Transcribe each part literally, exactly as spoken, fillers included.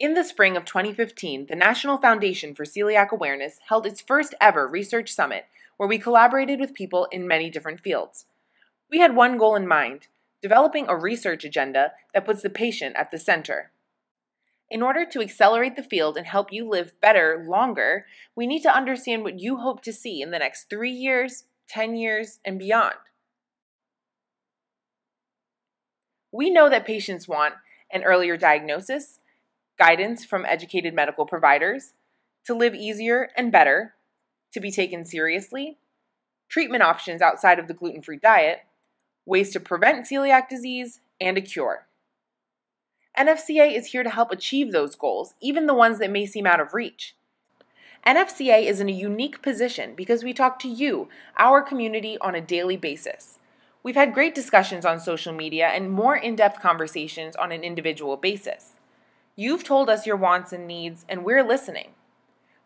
In the spring of twenty fifteen, the National Foundation for Celiac Awareness held its first ever research summit where we collaborated with people in many different fields. We had one goal in mind: developing a research agenda that puts the patient at the center. In order to accelerate the field and help you live better longer, we need to understand what you hope to see in the next three years, ten years, and beyond. We know that patients want an earlier diagnosis, guidance from educated medical providers, to live easier and better, to be taken seriously, treatment options outside of the gluten-free diet, ways to prevent celiac disease, and a cure. N F C A is here to help achieve those goals, even the ones that may seem out of reach. N F C A is in a unique position because we talk to you, our community, on a daily basis. We've had great discussions on social media and more in-depth conversations on an individual basis. You've told us your wants and needs, and we're listening.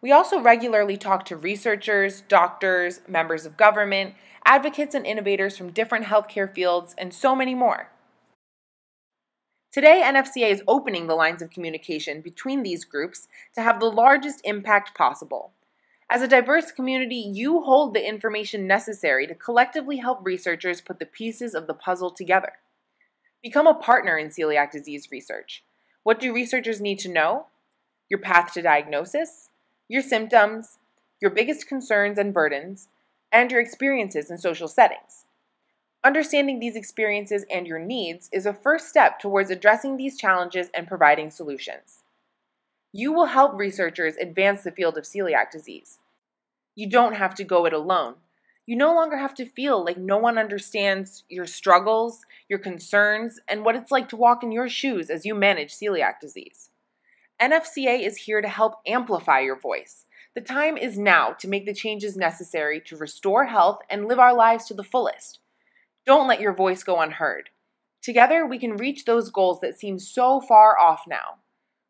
We also regularly talk to researchers, doctors, members of government, advocates and innovators from different healthcare fields, and so many more. Today, N F C A is opening the lines of communication between these groups to have the largest impact possible. As a diverse community, you hold the information necessary to collectively help researchers put the pieces of the puzzle together. Become a partner in celiac disease research. What do researchers need to know? Your path to diagnosis, your symptoms, your biggest concerns and burdens, and your experiences in social settings. Understanding these experiences and your needs is a first step towards addressing these challenges and providing solutions. You will help researchers advance the field of celiac disease. You don't have to go it alone. You no longer have to feel like no one understands your struggles, your concerns, and what it's like to walk in your shoes as you manage celiac disease. N F C A is here to help amplify your voice. The time is now to make the changes necessary to restore health and live our lives to the fullest. Don't let your voice go unheard. Together, we can reach those goals that seem so far off now.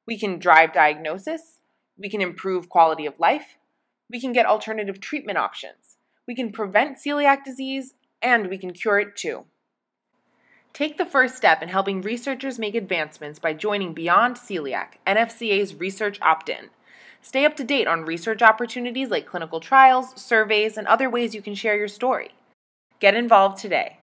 We can drive diagnosis. We can improve quality of life. We can get alternative treatment options. We can prevent celiac disease, and we can cure it too. Take the first step in helping researchers make advancements by joining Beyond Celiac, N F C A's research opt-in. Stay up to date on research opportunities like clinical trials, surveys, and other ways you can share your story. Get involved today.